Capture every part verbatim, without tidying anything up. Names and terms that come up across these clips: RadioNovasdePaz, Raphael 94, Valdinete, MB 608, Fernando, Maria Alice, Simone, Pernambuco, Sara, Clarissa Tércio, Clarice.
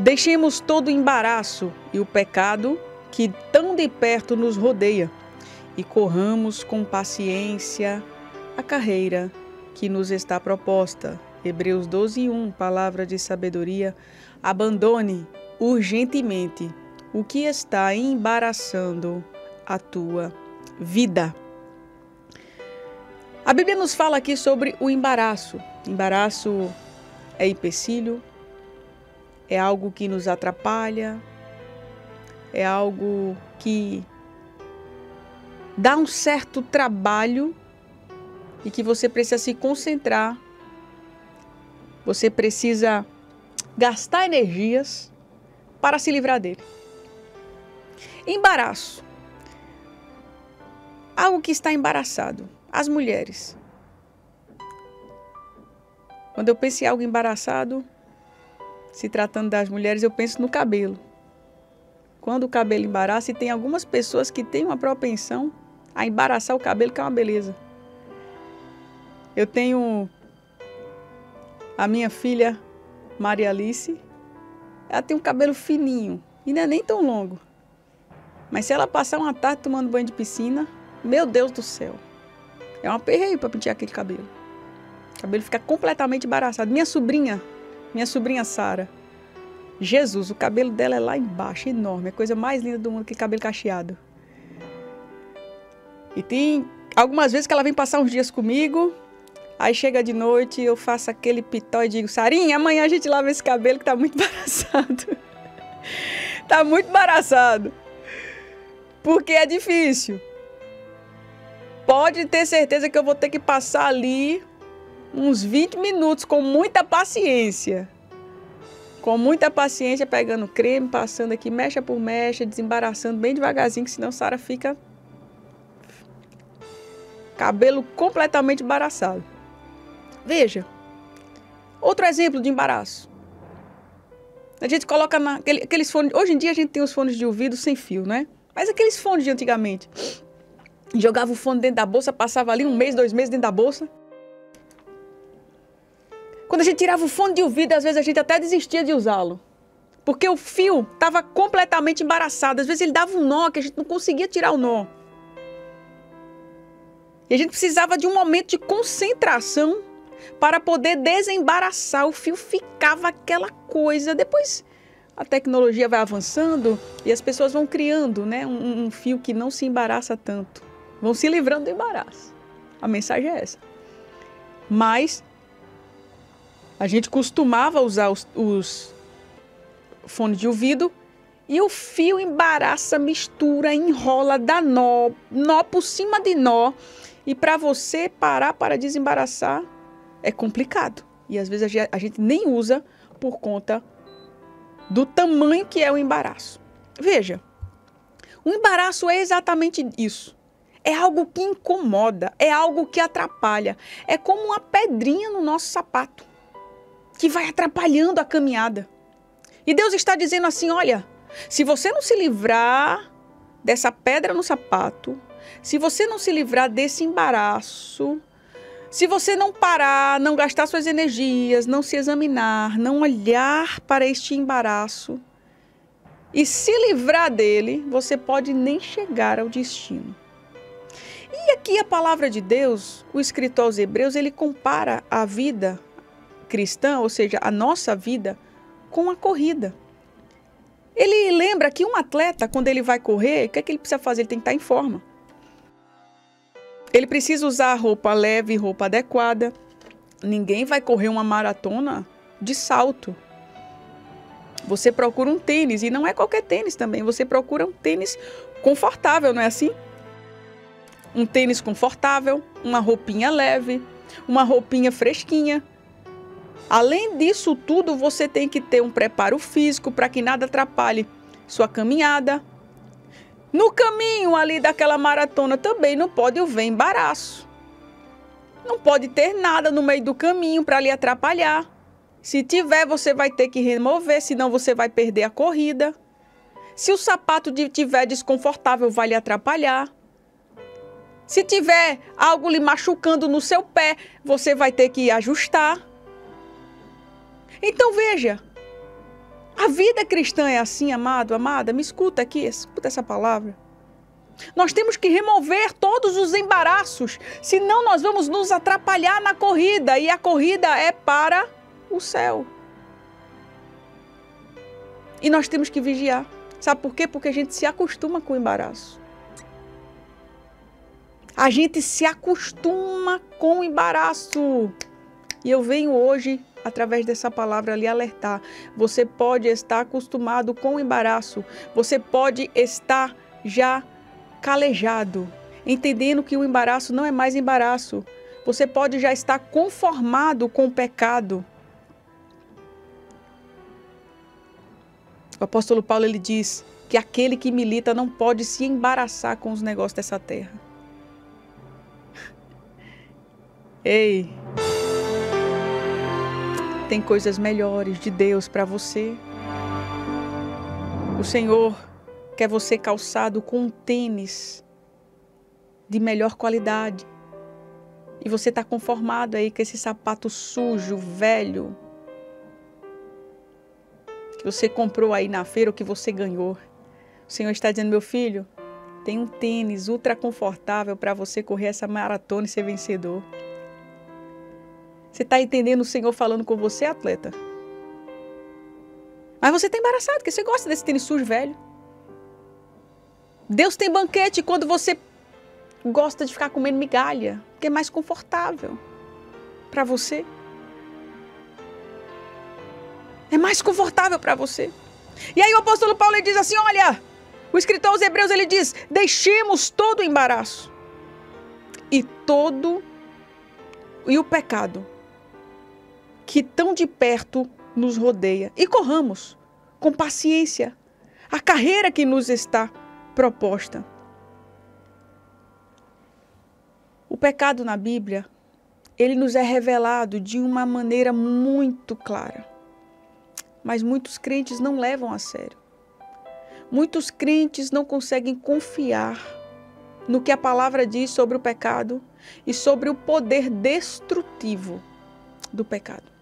Deixemos todo o embaraço e o pecado que tão de perto nos rodeia e corramos com paciência a carreira que nos está proposta. Hebreus doze, um, palavra de sabedoria. Abandone urgentemente o que está embaraçando a tua vida. A Bíblia nos fala aqui sobre o embaraço. Embaraço é empecilho, é algo que nos atrapalha, é algo que dá um certo trabalho e que você precisa se concentrar, você precisa gastar energias para se livrar dele. Embaraço. Algo que está embaraçado. As mulheres. Quando eu penso em algo embaraçado, se tratando das mulheres, eu penso no cabelo. Quando o cabelo embaraça, e tem algumas pessoas que têm uma propensão a embaraçar o cabelo, que é uma beleza. Eu tenho a minha filha, Maria Alice, ela tem um cabelo fininho e não é nem tão longo. Mas se ela passar uma tarde tomando banho de piscina, meu Deus do céu, é uma perreio para pentear aquele cabelo. O cabelo fica completamente embaraçado. Minha sobrinha, minha sobrinha Sara, Jesus, o cabelo dela é lá embaixo, enorme, é a coisa mais linda do mundo, aquele cabelo cacheado. E tem algumas vezes que ela vem passar uns dias comigo, aí chega de noite, eu faço aquele pitó e digo, Sarinha, amanhã a gente lava esse cabelo que tá muito embaraçado. Tá muito embaraçado. Porque é difícil. Pode ter certeza que eu vou ter que passar ali uns vinte minutos com muita paciência. Com muita paciência, pegando creme, passando aqui, mecha por mecha, desembaraçando bem devagarzinho, que senão Sara fica cabelo completamente embaraçado. Veja, outro exemplo de embaraço. A gente coloca na, aquele, aqueles fones, hoje em dia a gente tem os fones de ouvido sem fio, né? Mas aqueles fones de antigamente, jogava o fone dentro da bolsa, passava ali um mês, dois meses dentro da bolsa. Quando a gente tirava o fone de ouvido, às vezes a gente até desistia de usá-lo. Porque o fio estava completamente embaraçado. Às vezes ele dava um nó que a gente não conseguia tirar o nó. E a gente precisava de um momento de concentração para poder desembaraçar. O fio ficava aquela coisa. Depois a tecnologia vai avançando e as pessoas vão criando, né, um, um fio que não se embaraça tanto. Vão se livrando do embaraço. A mensagem é essa. Mas a gente costumava usar os, os fones de ouvido e o fio embaraça, mistura, enrola, dá nó, nó por cima de nó. E para você parar para desembaraçar é complicado. E às vezes a gente nem usa por conta do tamanho que é o embaraço. Veja, o embaraço é exatamente isso. É algo que incomoda, é algo que atrapalha. É como uma pedrinha no nosso sapato, que vai atrapalhando a caminhada. E Deus está dizendo assim, olha, se você não se livrar dessa pedra no sapato, se você não se livrar desse embaraço, se você não parar, não gastar suas energias, não se examinar, não olhar para este embaraço e se livrar dele, você pode nem chegar ao destino. E aqui a palavra de Deus, o escritor aos Hebreus, ele compara a vida cristã, ou seja, a nossa vida, com a corrida. Ele lembra que um atleta, quando ele vai correr, o que é que ele precisa fazer? Ele tem que estar em forma. Ele precisa usar roupa leve, roupa adequada. Ninguém vai correr uma maratona de salto. Você procura um tênis, e não é qualquer tênis também, você procura um tênis confortável, não é assim? Um tênis confortável, uma roupinha leve, uma roupinha fresquinha. Além disso tudo, você tem que ter um preparo físico para que nada atrapalhe sua caminhada. No caminho ali daquela maratona também não pode haver embaraço. Não pode ter nada no meio do caminho para lhe atrapalhar. Se tiver, você vai ter que remover, senão você vai perder a corrida. Se o sapato estiver desconfortável, vai lhe atrapalhar. Se tiver algo lhe machucando no seu pé, você vai ter que ajustar. Então veja, A vida cristã é assim, amado, amada? Me escuta aqui, escuta essa palavra. Nós temos que remover todos os embaraços, senão nós vamos nos atrapalhar na corrida, e a corrida é para o céu. E nós temos que vigiar. Sabe por quê? Porque a gente se acostuma com o embaraço. A gente se acostuma com o embaraço. E eu venho hoje, através dessa palavra, lhe alertar. Você pode estar acostumado com o embaraço. Você pode estar já calejado, entendendo que o embaraço não é mais embaraço. Você pode já estar conformado com o pecado. O apóstolo Paulo, ele diz que aquele que milita não pode se embaraçar com os negócios dessa terra. Ei, tem coisas melhores de Deus para você. O Senhor quer você calçado com um tênis de melhor qualidade. E você está conformado aí com esse sapato sujo, velho, que você comprou aí na feira ou que você ganhou. O Senhor está dizendo, meu filho, tem um tênis ultra confortável para você correr essa maratona e ser vencedor. Você está entendendo o Senhor falando com você, atleta? Mas você está embaraçado, porque você gosta desse tênis sujo velho. Deus tem banquete quando você gosta de ficar comendo migalha, porque é mais confortável para você. É mais confortável para você. E aí o apóstolo Paulo, ele diz assim, olha, o escritor aos Hebreus, ele diz, deixemos todo o embaraço e todo e o pecado que tão de perto nos rodeia. E corramos com paciência a carreira que nos está proposta. O pecado na Bíblia, ele nos é revelado de uma maneira muito clara. Mas muitos crentes não levam a sério. Muitos crentes não conseguem confiar no que a palavra diz sobre o pecado e sobre o poder destrutivo do pecado.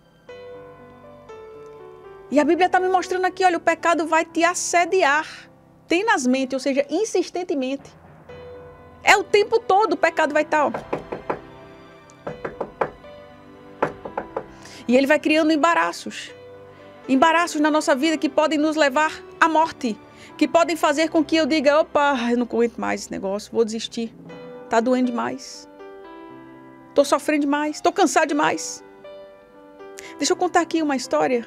E a Bíblia está me mostrando aqui, olha, o pecado vai te assediar tenazmente, ou seja, insistentemente. É o tempo todo o pecado vai estar, ó. E ele vai criando embaraços. Embaraços na nossa vida que podem nos levar à morte. Que podem fazer com que eu diga, opa, eu não aguento mais esse negócio, vou desistir. Tá doendo demais. Tô sofrendo demais, tô cansado demais. Deixa eu contar aqui uma história,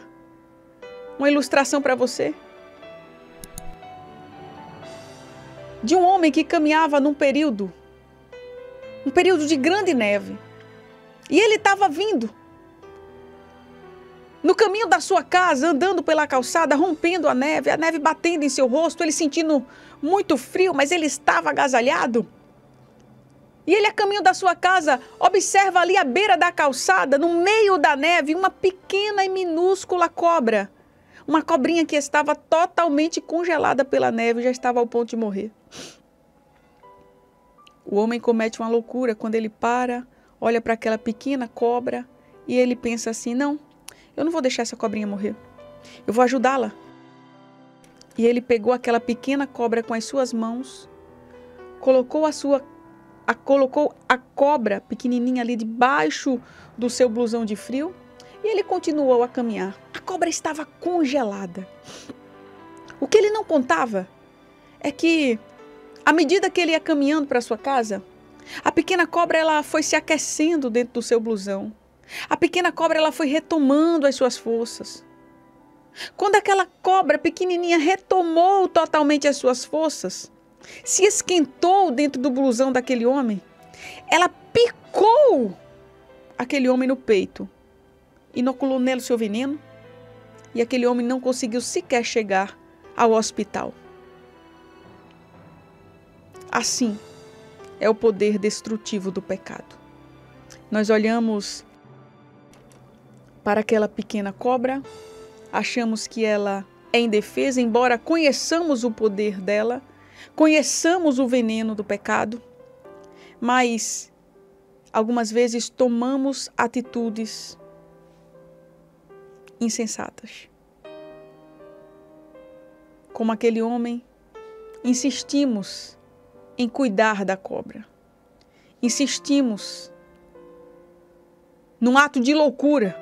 uma ilustração para você. De um homem que caminhava num período, um período de grande neve. E ele estava vindo no caminho da sua casa, andando pela calçada, rompendo a neve, a neve batendo em seu rosto, ele sentindo muito frio, mas ele estava agasalhado. E ele, a caminho da sua casa, observa ali à beira da calçada, no meio da neve, uma pequena e minúscula cobra. Uma cobrinha que estava totalmente congelada pela neve, já estava ao ponto de morrer. O homem comete uma loucura quando ele para, olha para aquela pequena cobra e ele pensa assim, não, eu não vou deixar essa cobrinha morrer. Eu vou ajudá-la. E ele pegou aquela pequena cobra com as suas mãos, colocou a sua, a, colocou a cobra pequenininha ali debaixo do seu blusão de frio e ele continuou a caminhar. A cobra estava congelada. O que ele não contava é que, à medida que ele ia caminhando para sua casa, a pequena cobra ela foi se aquecendo dentro do seu blusão. A pequena cobra ela foi retomando as suas forças. Quando aquela cobra pequenininha retomou totalmente as suas forças, se esquentou dentro do blusão daquele homem, ela picou aquele homem no peito, inoculou nele seu veneno e aquele homem não conseguiu sequer chegar ao hospital. Assim é o poder destrutivo do pecado. Nós olhamos para aquela pequena cobra, achamos que ela é indefesa, embora conheçamos o poder dela, conheçamos o veneno do pecado, mas algumas vezes tomamos atitudes insensatas. como aquele homem, insistimos em cuidar da cobra. Insistimos num ato de loucura.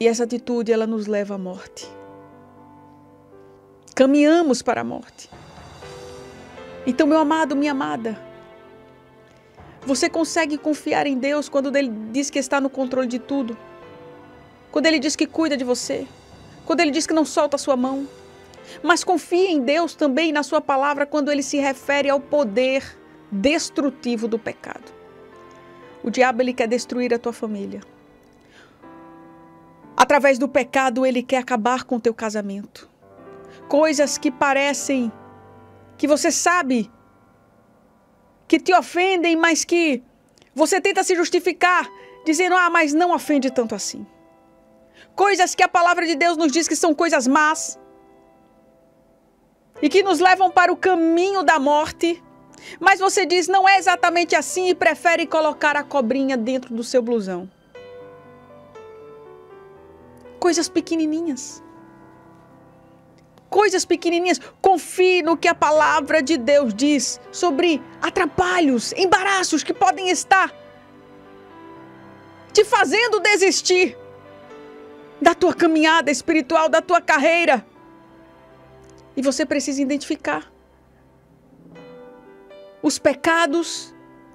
E essa atitude, ela nos leva à morte. Caminhamos para a morte. Então, meu amado, minha amada, você consegue confiar em Deus quando Ele diz que está no controle de tudo? Quando Ele diz que cuida de você? Quando Ele diz que não solta a sua mão? Mas confie em Deus também na sua palavra quando Ele se refere ao poder destrutivo do pecado. O diabo, ele quer destruir a tua família. Através do pecado, ele quer acabar com o teu casamento. Coisas que parecem, que você sabe, que te ofendem, mas que você tenta se justificar, dizendo, ah, mas não ofende tanto assim. Coisas que a palavra de Deus nos diz que são coisas más e que nos levam para o caminho da morte, mas você diz, não é exatamente assim e prefere colocar a cobrinha dentro do seu blusão. Coisas pequenininhas. Coisas pequenininhas. Confie no que a palavra de Deus diz sobre atrapalhos, embaraços que podem estar te fazendo desistir da tua caminhada espiritual, da tua carreira. E você precisa identificar os pecados.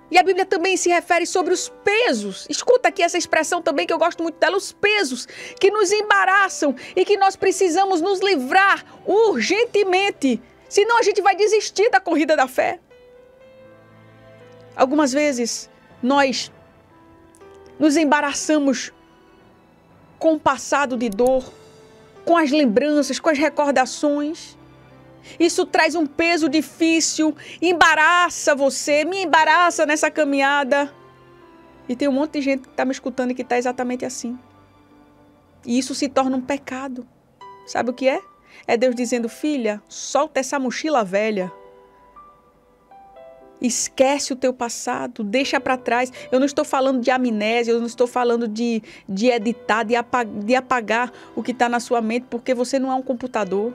E a Bíblia também se refere sobre os pesos. Escuta aqui essa expressão também que eu gosto muito dela, os pesos que nos embaraçam e que nós precisamos nos livrar urgentemente, senão a gente vai desistir da corrida da fé. Algumas vezes nós nos embaraçamos com o passado de dor, com as lembranças, com as recordações. Isso traz um peso difícil, embaraça você, me embaraça nessa caminhada. E tem um monte de gente que está me escutando e que está exatamente assim. E isso se torna um pecado. Sabe o que é? É Deus dizendo, filha, solta essa mochila velha. Esquece o teu passado, deixa para trás. Eu não estou falando de amnésia, eu não estou falando de, de editar, de apagar, de apagar o que está na sua mente, porque você não é um computador.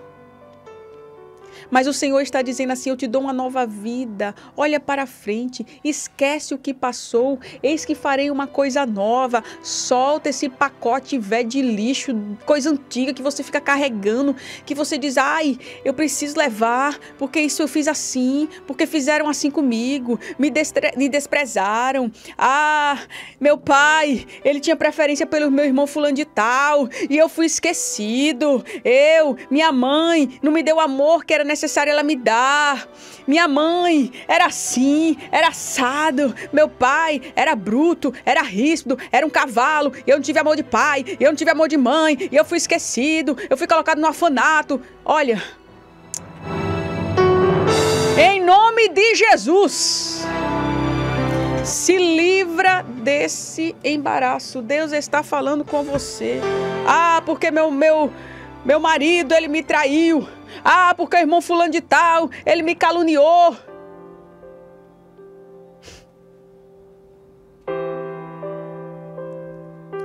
Mas o Senhor está dizendo assim, eu te dou uma nova vida, olha para frente, esquece o que passou, eis que farei uma coisa nova, solta esse pacote velho de lixo, coisa antiga que você fica carregando, que você diz, ai, eu preciso levar, porque isso eu fiz assim, porque fizeram assim comigo, me, destre- me desprezaram, ah, meu pai, ele tinha preferência pelo meu irmão fulano de tal, e eu fui esquecido, eu, minha mãe, não me deu amor que era necessário ela me dar, minha mãe era assim, era assado, meu pai era bruto, era ríspido, era um cavalo, eu não tive amor de pai, eu não tive amor de mãe, eu fui esquecido, eu fui colocado no orfanato. Olha, em nome de Jesus, se livra desse embaraço. Deus está falando com você. Ah, porque meu, meu, meu marido, ele me traiu. Ah, porque o irmão fulano de tal, ele me caluniou.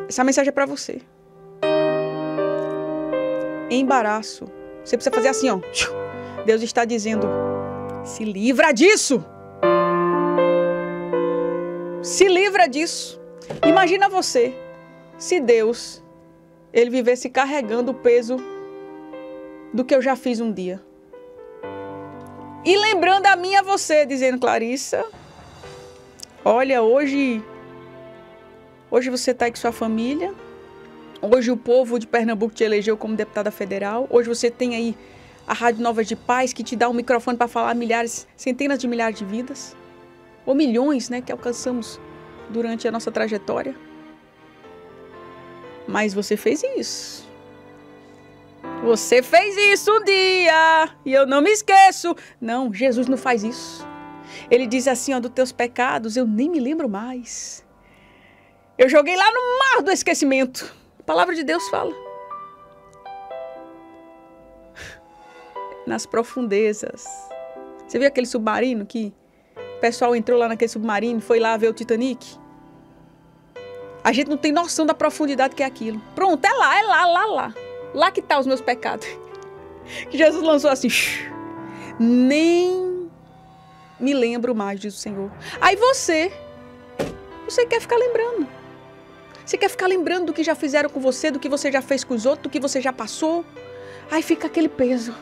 Essa mensagem é para você. Embaraço. Você precisa fazer assim, ó. Deus está dizendo, se livra disso. Se livra disso. Imagina você, se Deus, ele vivesse carregando o peso do que eu já fiz um dia. E lembrando a mim e a você, dizendo, Clarissa, olha, hoje, hoje você está aí com sua família, hoje o povo de Pernambuco te elegeu como deputada federal, hoje você tem aí a Rádio Novas de Paz, que te dá um microfone para falar milhares, centenas de milhares de vidas, ou milhões, né, que alcançamos durante a nossa trajetória. Mas você fez isso. Você fez isso um dia e eu não me esqueço. Não, Jesus não faz isso. Ele diz assim, ó, dos teus pecados eu nem me lembro mais. Eu joguei lá no mar do esquecimento. A palavra de Deus fala. Nas profundezas. Você viu aquele submarino que o pessoal entrou lá naquele submarino, foi lá ver o Titanic? A gente não tem noção da profundidade que é aquilo. Pronto, é lá, é lá, lá, lá. Lá que tá os meus pecados. Que Jesus lançou assim. Nem me lembro mais, diz o Senhor. Aí você, você quer ficar lembrando. Você quer ficar lembrando do que já fizeram com você, do que você já fez com os outros, do que você já passou. Aí fica aquele peso.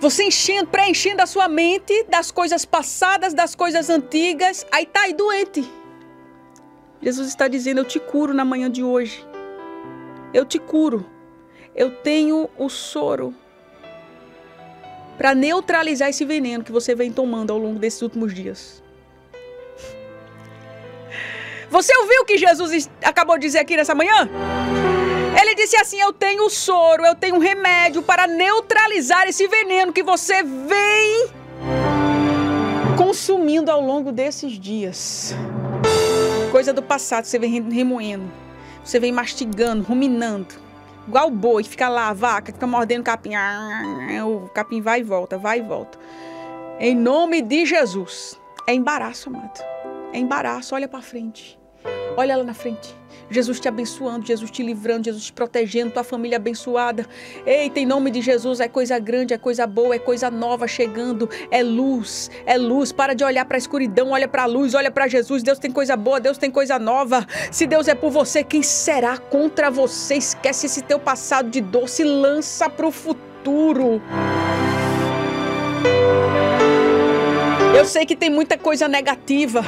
Você enchendo, preenchendo a sua mente das coisas passadas, das coisas antigas. Aí tá aí doente. Jesus está dizendo, eu te curo na manhã de hoje. Eu te curo. Eu tenho o soro para neutralizar esse veneno que você vem tomando ao longo desses últimos dias. Você ouviu o que Jesus acabou de dizer aqui nessa manhã? Ele disse assim, eu tenho o soro, eu tenho um remédio para neutralizar esse veneno que você vem consumindo ao longo desses dias. Coisa do passado, você vem remoendo, você vem mastigando, ruminando, igual o boi, fica lá, a vaca, fica mordendo o capim, o capim vai e volta, vai e volta. Em nome de Jesus, é embaraço, amado, é embaraço, olha para frente, olha lá na frente. Jesus te abençoando, Jesus te livrando, Jesus te protegendo, tua família abençoada. Eita, em nome de Jesus, é coisa grande, é coisa boa, é coisa nova chegando, é luz, é luz. Para de olhar para a escuridão, olha para a luz, olha para Jesus. Deus tem coisa boa, Deus tem coisa nova. Se Deus é por você, quem será contra você? Esquece esse teu passado de dor, se lança para o futuro. Eu sei que tem muita coisa negativa.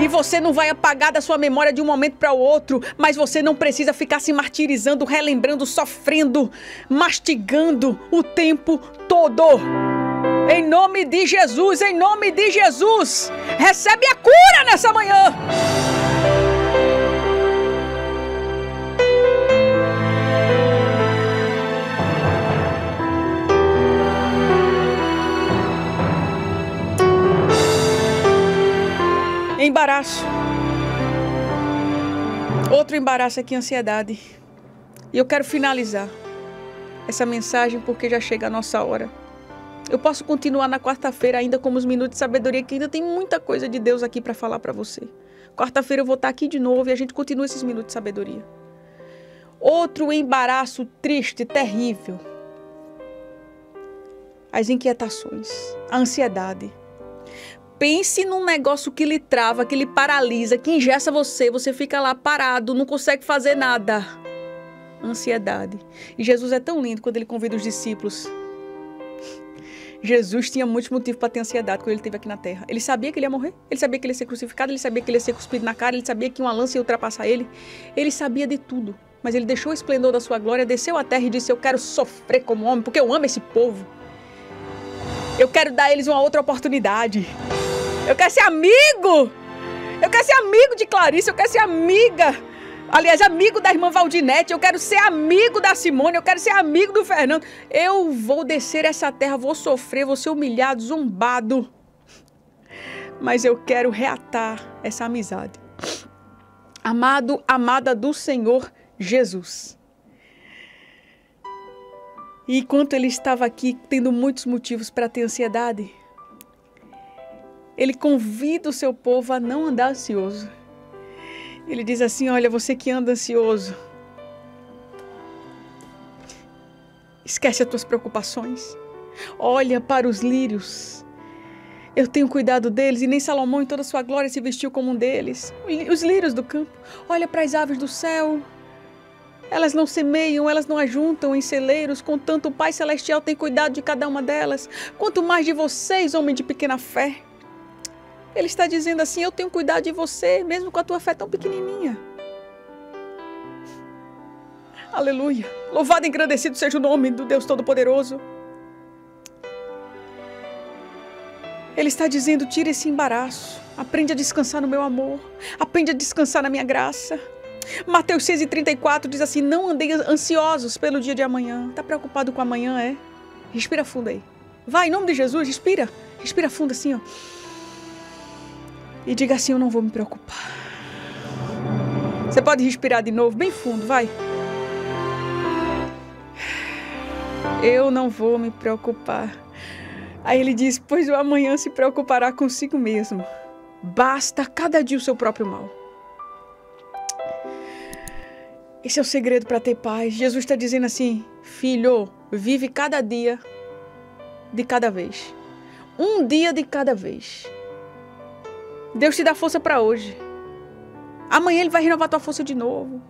E você não vai apagar da sua memória de um momento para o outro, mas você não precisa ficar se martirizando, relembrando, sofrendo, mastigando o tempo todo. Em nome de Jesus, em nome de Jesus, recebe a cura nessa manhã. Embaraço. Outro embaraço aqui, ansiedade. E eu quero finalizar essa mensagem porque já chega a nossa hora. Eu posso continuar na quarta-feira ainda com os minutos de sabedoria, que ainda tem muita coisa de Deus aqui para falar para você. Quarta-feira eu vou estar aqui de novo e a gente continua esses minutos de sabedoria. Outro embaraço triste, terrível. As inquietações, a ansiedade. Pense num negócio que lhe trava, que lhe paralisa, que engessa você, você fica lá parado, não consegue fazer nada. Ansiedade. E Jesus é tão lindo quando ele convida os discípulos. Jesus tinha muitos motivos para ter ansiedade quando ele esteve aqui na terra. Ele sabia que ele ia morrer, ele sabia que ele ia ser crucificado, ele sabia que ele ia ser cuspido na cara, ele sabia que uma lança ia ultrapassar ele. Ele sabia de tudo, mas ele deixou o esplendor da sua glória, desceu à terra e disse, eu quero sofrer como homem, porque eu amo esse povo. Eu quero dar a eles uma outra oportunidade. Eu quero ser amigo, eu quero ser amigo de Clarice, eu quero ser amiga, aliás, amigo da irmã Valdinete, eu quero ser amigo da Simone, eu quero ser amigo do Fernando. Eu vou descer essa terra, vou sofrer, vou ser humilhado, zombado, mas eu quero reatar essa amizade. Amado, amada do Senhor Jesus. E enquanto ele estava aqui, tendo muitos motivos para ter ansiedade, ele convida o seu povo a não andar ansioso. Ele diz assim, olha, você que anda ansioso, esquece as tuas preocupações. Olha para os lírios. Eu tenho cuidado deles e nem Salomão em toda a sua glória se vestiu como um deles. Os lírios do campo. Olha para as aves do céu. Elas não semeiam, elas não ajuntam em celeiros, contanto o Pai Celestial tem cuidado de cada uma delas. Quanto mais de vocês, homem de pequena fé. Ele está dizendo assim, eu tenho cuidado de você, mesmo com a tua fé tão pequenininha. Aleluia. Louvado e engrandecido seja o nome do Deus Todo-Poderoso. Ele está dizendo, tira esse embaraço, aprende a descansar no meu amor, aprende a descansar na minha graça. Mateus seis e trinta e quatro diz assim, não andem ansiosos pelo dia de amanhã. Está preocupado com amanhã, é? Respira fundo aí. Vai, em nome de Jesus, respira. Respira fundo assim, ó. E diga assim, eu não vou me preocupar. Você pode respirar de novo, bem fundo, vai. Eu não vou me preocupar. Aí ele diz, pois o amanhã se preocupará consigo mesmo. Basta cada dia o seu próprio mal. Esse é o segredo para ter paz. Jesus está dizendo assim, filho, vive cada dia de cada vez. Um dia de cada vez. Deus te dá força para hoje. Amanhã Ele vai renovar tua força de novo.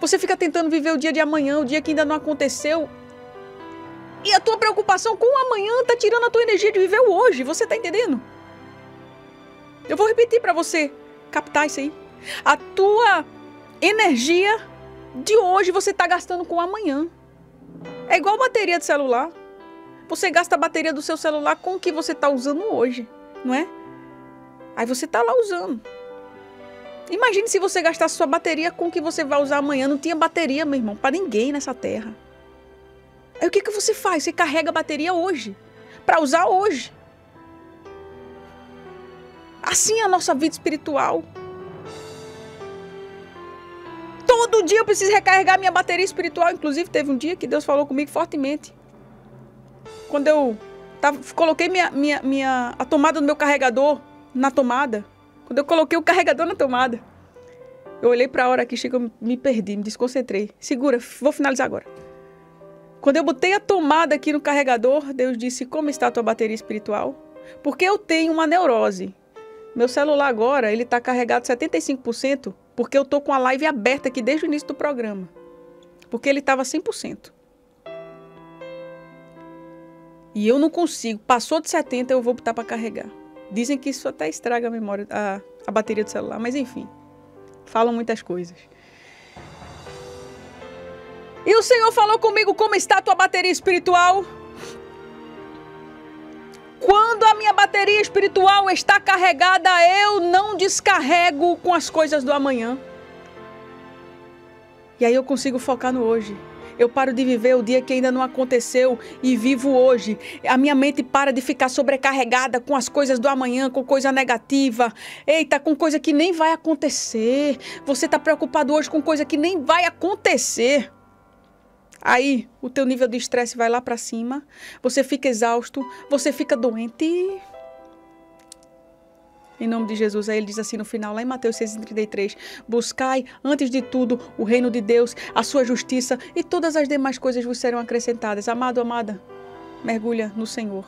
Você fica tentando viver o dia de amanhã, o dia que ainda não aconteceu. E a tua preocupação com o amanhã está tirando a tua energia de viver o hoje. Você está entendendo? Eu vou repetir para você captar isso aí. A tua energia de hoje você está gastando com o amanhã. É igual bateria de celular. Você gasta a bateria do seu celular com o que você está usando hoje, não é? Aí você está lá usando. Imagine se você gastasse sua bateria com o que você vai usar amanhã. Não tinha bateria, meu irmão, para ninguém nessa terra. Aí o que, que você faz? Você carrega a bateria hoje, para usar hoje. Assim é a nossa vida espiritual. Todo dia eu preciso recarregar minha bateria espiritual. Inclusive, teve um dia que Deus falou comigo fortemente. Quando eu tava, coloquei minha, minha, minha, a tomada do meu carregador na tomada. Quando eu coloquei o carregador na tomada, eu olhei para a hora aqui, chega, eu me perdi, me desconcentrei. Segura, vou finalizar agora. Quando eu botei a tomada aqui no carregador, Deus disse, como está a tua bateria espiritual? Porque eu tenho uma neurose. Meu celular agora, ele está carregado setenta e cinco por cento, porque eu estou com a live aberta aqui desde o início do programa. Porque ele estava cem por cento. E eu não consigo. Passou de setenta por cento, eu vou botar para carregar. Dizem que isso até estraga a memória, a, a bateria do celular. Mas enfim, falam muitas coisas. E o Senhor falou comigo, como está a tua bateria espiritual? Quando a minha bateria espiritual está carregada, eu não descarrego com as coisas do amanhã. E aí eu consigo focar no hoje. Eu paro de viver o dia que ainda não aconteceu e vivo hoje. A minha mente para de ficar sobrecarregada com as coisas do amanhã, com coisa negativa. Eita, com coisa que nem vai acontecer. Você está preocupado hoje com coisa que nem vai acontecer. Aí, o teu nível de estresse vai lá para cima, você fica exausto, você fica doente. Em nome de Jesus, aí ele diz assim no final, lá em Mateus seis, trinta e três, buscai, antes de tudo, o reino de Deus, a sua justiça, e todas as demais coisas vos serão acrescentadas. Amado, amada, mergulha no Senhor,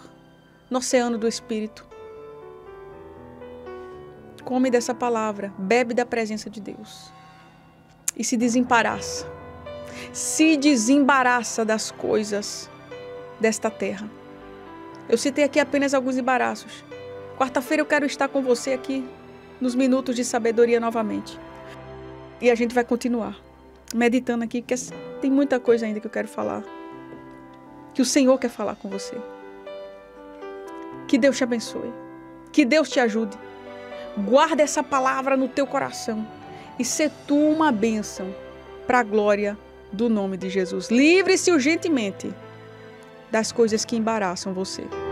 no oceano do Espírito. Come dessa palavra, bebe da presença de Deus e se desembaraça. Se desembaraça das coisas desta terra. Eu citei aqui apenas alguns embaraços. Quarta-feira eu quero estar com você aqui nos Minutos de Sabedoria novamente. E a gente vai continuar meditando aqui, porque tem muita coisa ainda que eu quero falar. Que o Senhor quer falar com você. Que Deus te abençoe. Que Deus te ajude. Guarda essa palavra no teu coração. E sê tu uma bênção para a glória do nome de Jesus. Livre-se urgentemente das coisas que embaraçam você.